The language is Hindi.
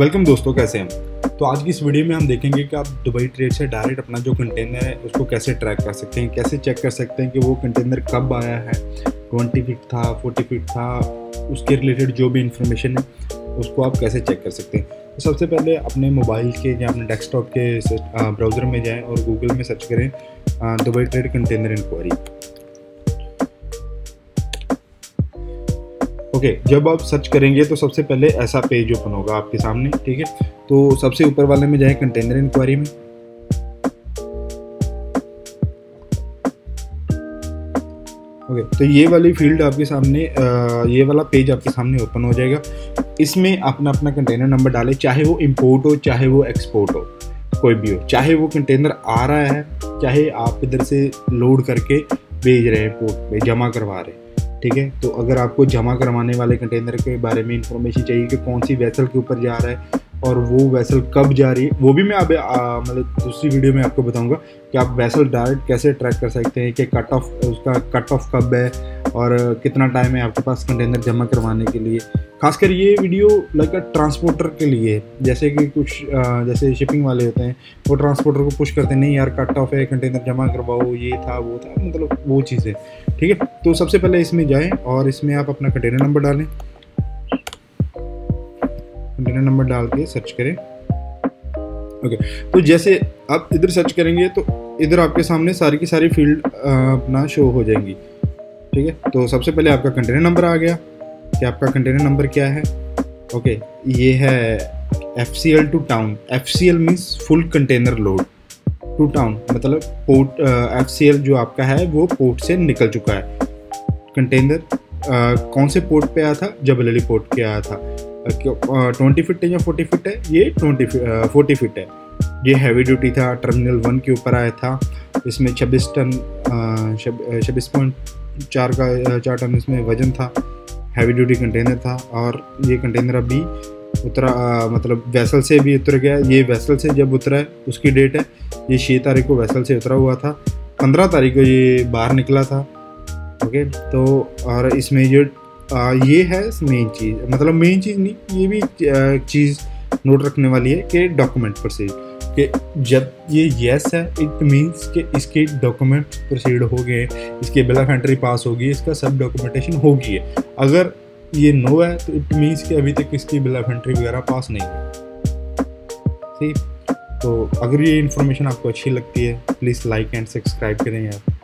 वेलकम दोस्तों, कैसे हैं। तो आज की इस वीडियो में हम देखेंगे कि आप दुबई ट्रेड से डायरेक्ट अपना जो कंटेनर है उसको कैसे ट्रैक कर सकते हैं, कैसे चेक कर सकते हैं कि वो कंटेनर कब आया है, 20 फीट था, 40 फीट था, उसके रिलेटेड जो भी इंफॉर्मेशन है उसको आप कैसे चेक कर सकते हैं। तो सबसे पहले अपने मोबाइल के या अपने डेस्कटॉप के ब्राउज़र में जाएँ और गूगल में सर्च करें Dubai trade container inquiry. Okay, जब आप सर्च करेंगे तो सबसे पहले ऐसा पेज ओपन होगा आपके सामने, ठीक है। तो सबसे ऊपर वाले में जाए कंटेनर इंक्वायरी में, ओके। तो ये वाली फील्ड आपके सामने, ये वाला पेज आपके सामने ओपन हो जाएगा। इसमें अपना अपना कंटेनर नंबर डालें, चाहे वो इंपोर्ट हो, चाहे वो एक्सपोर्ट हो, कोई भी हो, चाहे वो कंटेनर आ रहा है, चाहे आप इधर से लोड करके भेज रहे हैं, पोर्ट पे जमा करवा रहे हैं, ठीक है। तो अगर आपको जमा करवाने वाले कंटेनर के बारे में इंफॉर्मेशन चाहिए कि कौन सी वेसल के ऊपर जा रहा है और वो वेसल कब जा रही है, वो भी मैं अब मतलब दूसरी वीडियो में आपको बताऊंगा कि आप वेसल डायरेक्ट कैसे ट्रैक कर सकते हैं, कि कट ऑफ, उसका कट ऑफ कब है और कितना टाइम है आपके पास कंटेनर जमा करवाने के लिए। खासकर ये वीडियो लाइक ट्रांसपोर्टर के लिए, जैसे कि कुछ जैसे शिपिंग वाले होते हैं वो ट्रांसपोर्टर को पुश करते हैं, नहीं यार कट ऑफ है, कंटेनर जमा करवाओ, ये था वो था, मतलब वो चीज़ें, ठीक है। तो सबसे पहले इसमें जाएँ और इसमें आप अपना कंटेनर नंबर डालें, कंटेनर नंबर डाल के सर्च करें, ओके। तो जैसे आप इधर सर्च करेंगे तो इधर आपके सामने सारी की सारी फील्ड अपना शो हो जाएंगी, ठीक है। तो सबसे पहले आपका कंटेनर नंबर आ गया कि आपका कंटेनर नंबर क्या है, ओके। ये है FCL to town. FCL means full container load, to town मतलब पोर्ट, FCL जो आपका है वो पोर्ट से निकल चुका है। कंटेनर कौन से पोर्ट पे आया था, जबलपुर पोर्ट पे आया था। 20 फीट है या 40 फीट है, ये 40 फीट है। ये हैवी ड्यूटी था, टर्मिनल 1 के ऊपर आया था। इसमें 26.4 टन इसमें वजन था, हैवी ड्यूटी कंटेनर था। और ये कंटेनर अभी उतरा, मतलब वेसल से भी उतर गया। ये वेसल से जब उतरा है उसकी डेट है, ये 6 तारीख को वेसल से उतरा हुआ था, 15 तारीख को ये बाहर निकला था, ओके। तो और इसमें जो ये है मेन चीज़, मतलब मेन चीज़ नहीं, ये भी चीज़ नोट रखने वाली है कि डॉक्यूमेंट प्रोसीड, कि जब ये येस है इट मीन्स कि इसके डॉक्यूमेंट प्रोसीड हो गए, इसके बिल ऑफ एंट्री पास होगी, इसका सब डॉक्यूमेंटेशन होगी है। अगर ये नो है तो इट मीन्स कि अभी तक इसकी बिल ऑफ एंट्री वगैरह पास नहीं है, ठीक। तो अगर ये इन्फॉर्मेशन आपको अच्छी लगती है प्लीज़ लाइक एंड सब्सक्राइब करें यार।